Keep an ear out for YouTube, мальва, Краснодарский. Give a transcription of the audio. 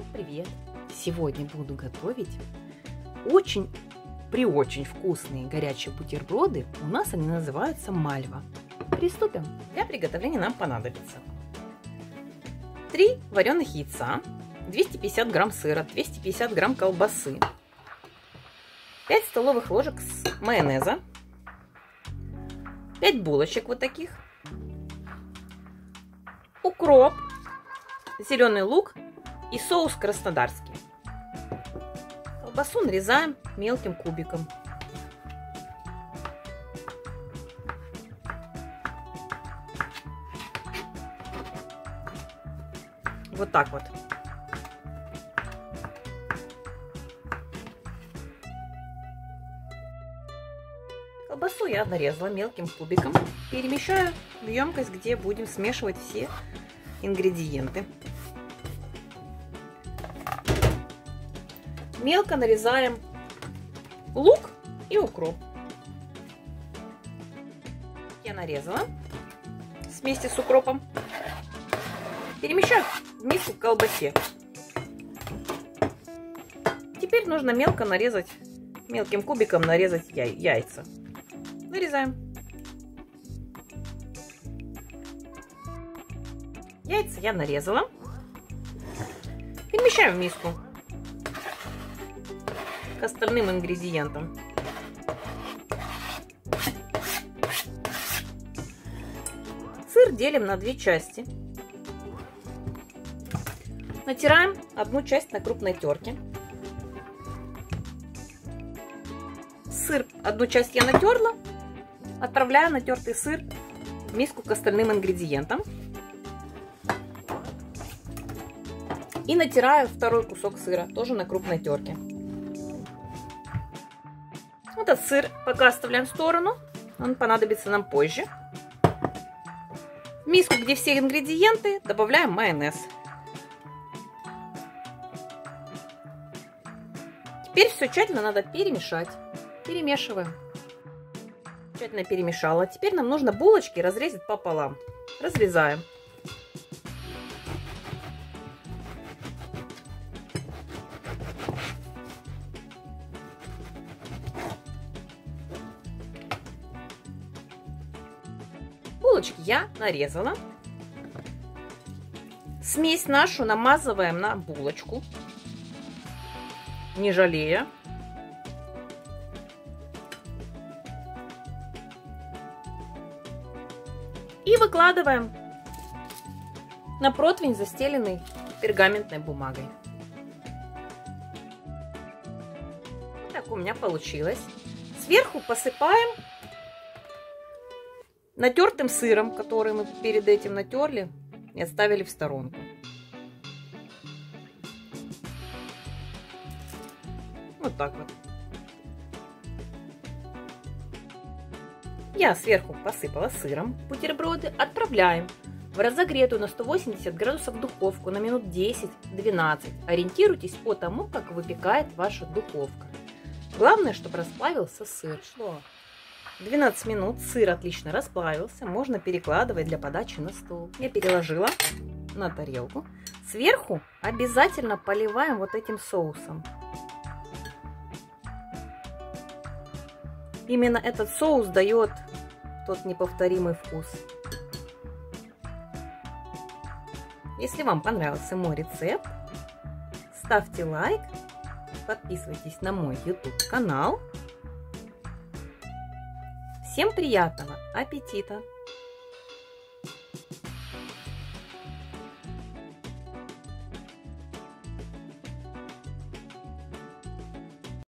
Всем привет! Сегодня буду готовить очень вкусные горячие бутерброды. У нас они называются мальва. Приступим. Для приготовления нам понадобится 3 вареных яйца, 250 грамм сыра, 250 грамм колбасы, 5 столовых ложек майонеза, 5 булочек вот таких, укроп, зеленый лук и соус краснодарский. Колбасу нарезаем мелким кубиком. Вот так вот. Колбасу я нарезала мелким кубиком. Перемещаю в емкость, где будем смешивать все ингредиенты. Мелко нарезаем лук и укроп. Я нарезала вместе с укропом. Перемещаю в миску к колбасе. Теперь нужно мелко нарезать, мелким кубиком нарезать яйца. Нарезаем. Яйца я нарезала. Перемещаю в миску к остальным ингредиентам. Сыр делим на 2 части. Натираем одну часть на крупной терке. Сыр, одну часть я натерла. Отправляю натертый сыр в миску к остальным ингредиентам. И натираю второй кусок сыра, тоже на крупной терке. Вот этот сыр пока оставляем в сторону, он понадобится нам позже. В миску, где все ингредиенты, добавляем майонез. Теперь все тщательно надо перемешать. Перемешиваем. Тщательно перемешала. Теперь нам нужно булочки разрезать пополам. Разрезаем. Булочки я нарезала. Смесь нашу намазываем на булочку, не жалея. И выкладываем на противень, застеленный пергаментной бумагой. Вот так у меня получилось. Сверху посыпаем натертым сыром, который мы перед этим натерли и отставили в сторонку. Вот так вот. Я сверху посыпала сыром бутерброды. Отправляем в разогретую на 180 градусов духовку на минут 10-12. Ориентируйтесь по тому, как выпекает ваша духовка. Главное, чтобы расплавился сыр. 12 минут, сыр отлично расплавился, можно перекладывать для подачи на стол. Я переложила на тарелку. Сверху обязательно поливаем вот этим соусом. Именно этот соус дает тот неповторимый вкус. Если вам понравился мой рецепт, ставьте лайк, подписывайтесь на мой YouTube канал. Всем приятного аппетита!